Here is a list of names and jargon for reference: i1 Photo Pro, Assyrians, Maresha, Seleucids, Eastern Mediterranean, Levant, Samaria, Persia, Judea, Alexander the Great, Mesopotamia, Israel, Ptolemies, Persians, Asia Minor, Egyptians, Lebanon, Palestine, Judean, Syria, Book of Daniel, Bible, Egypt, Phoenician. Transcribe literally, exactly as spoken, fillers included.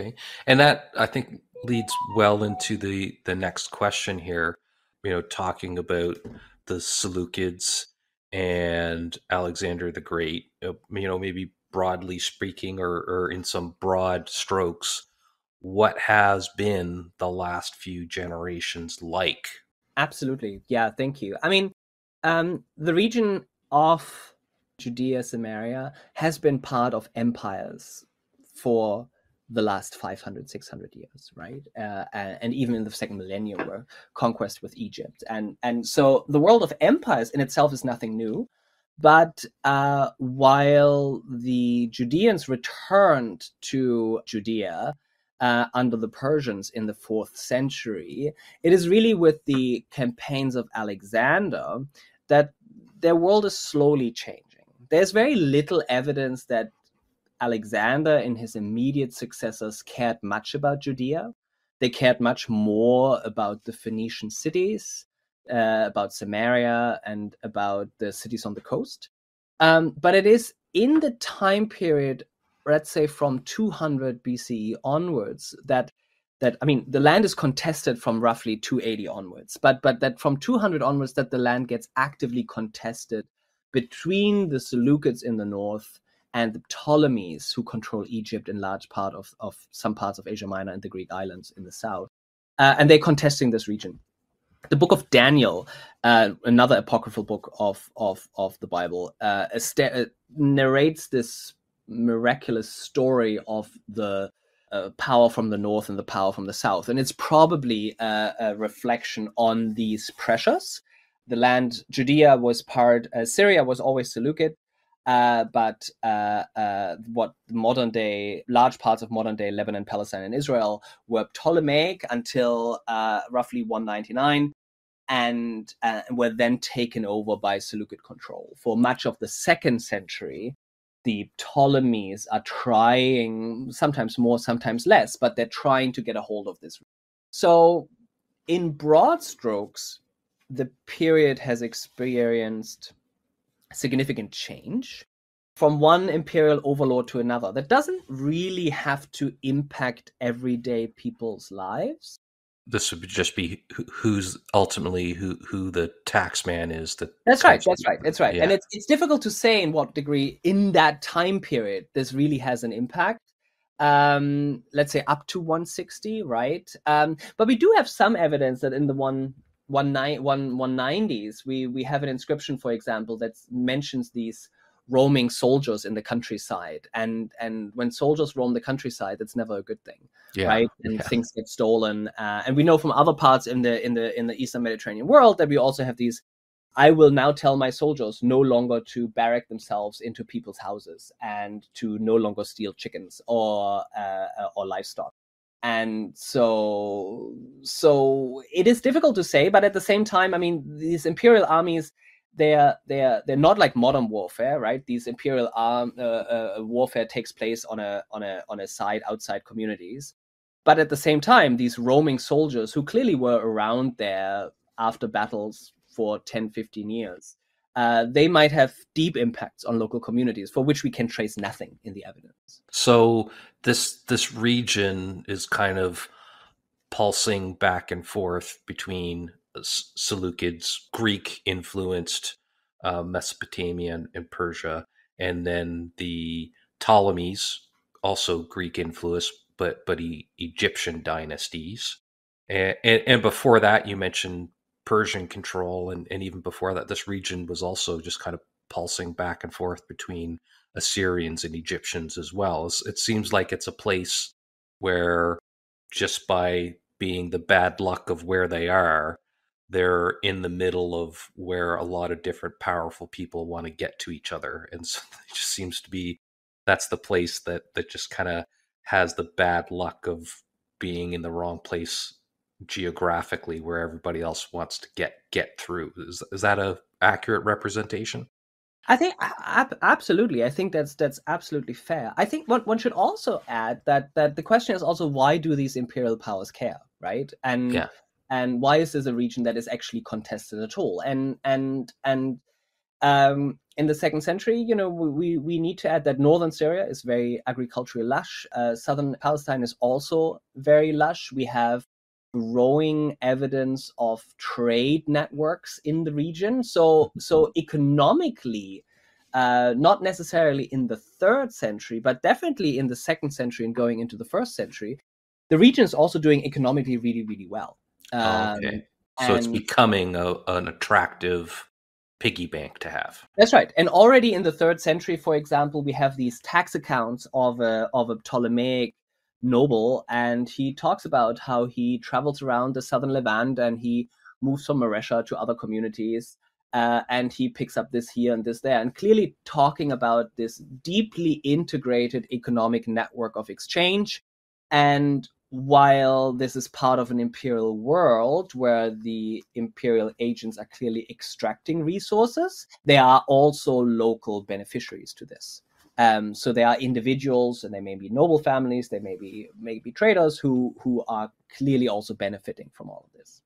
Okay, and that, I think, leads well into the the next question here, you know, talking about the Seleucids and Alexander the Great, you know, maybe broadly speaking, or, or in some broad strokes, what has been the last few generations like? Absolutely. Yeah, thank you. I mean, um, the region of Judea, Samaria has been part of empires for the last five hundred, six hundred years, right? Uh, and even in the second millennium were conquest with Egypt. And, and so the world of empires in itself is nothing new. But uh, while the Judeans returned to Judea uh, under the Persians in the fourth century, it is really with the campaigns of Alexander that their world is slowly changing. There's very little evidence that Alexander and his immediate successors cared much about Judea. They cared much more about the Phoenician cities, uh, about Samaria, and about the cities on the coast. Um, but it is in the time period, let's say from two hundred B C E onwards, that, that I mean, the land is contested from roughly two eighty onwards, but, but that from two hundred onwards that the land gets actively contested between the Seleucids in the north and the Ptolemies, who control Egypt and large part of, of some parts of Asia Minor and the Greek islands in the south. Uh, and they're contesting this region. The Book of Daniel, uh, another apocryphal book of, of, of the Bible, uh, narrates this miraculous story of the uh, power from the north and the power from the south. And it's probably a, a reflection on these pressures. The land, Judea was part, uh, Syria was always Seleucid. Uh, but uh, uh, what modern day, large parts of modern day Lebanon, Palestine, and Israel were Ptolemaic until uh, roughly one ninety-nine, and uh, were then taken over by Seleucid control. For much of the second century, the Ptolemies are trying, sometimes more, sometimes less, but they're trying to get a hold of this. So in broad strokes, the period has experienced significant change from one imperial overlord to another that doesn't really have to impact everyday people's lives. This would just be who's ultimately who who the tax man is. That that's right. That's right. That's right. Yeah. And it's it's difficult to say in what degree in that time period this really has an impact. Um, let's say up to one sixty, right? Um, but we do have some evidence that in the one. one nineties, we, we have an inscription, for example, that mentions these roaming soldiers in the countryside. And and when soldiers roam the countryside, it's never a good thing, yeah, right? And yeah. Things get stolen. Uh, and we know from other parts in the in the in the Eastern Mediterranean world that we also have these. I will now tell my soldiers no longer to barrack themselves into people's houses and to no longer steal chickens or uh, or livestock. And so, so it is difficult to say, but at the same time, I mean, these imperial armies, they're they're they're not like modern warfare, right? These imperial arm uh, uh, warfare takes place on a on a on a side outside communities, but at the same time, these roaming soldiers who clearly were around there after battles for ten, fifteen years, uh, they might have deep impacts on local communities for which we can trace nothing in the evidence. So this this region is kind of pulsing back and forth between Seleucids, Greek-influenced uh, Mesopotamia and, and Persia, and then the Ptolemies, also Greek-influenced, but but e Egyptian dynasties. And, and, and before that, you mentioned Persian control, and, and even before that, this region was also just kind of pulsing back and forth between Assyrians and Egyptians as well. It seems like it's a place where just by being the bad luck of where they are, they're in the middle of where a lot of different powerful people want to get to each other. And so it just seems to be, that's the place that, that just kind of has the bad luck of being in the wrong place geographically where everybody else wants to get, get through. Is, is that a accurate representation? I think absolutely. I think that's that's absolutely fair. I think one one should also add that that the question is also why do these imperial powers care, right? And yeah. and why is this a region that is actually contested at all? And and and Um, in the second century, you know, we, we need to add that northern Syria is very agriculturally lush. Uh, southern Palestine is also very lush. We have growing evidence of trade networks in the region. So, so economically, uh, not necessarily in the third century, but definitely in the second century and going into the first century, the region is also doing economically really, really well. Um, oh, okay. So it's becoming a, an attractive piggy bank to have. That's right. And already in the third century, for example, we have these tax accounts of a, of a Ptolemaic noble, and he talks about how he travels around the southern Levant and he moves from Maresha to other communities, uh, and he picks up this here and this there, and clearly talking about this deeply integrated economic network of exchange. And while this is part of an imperial world where the imperial agents are clearly extracting resources, they are also local beneficiaries to this. Um, so they are individuals, and they may be noble families, they may be, may be traders who, who are clearly also benefiting from all of this.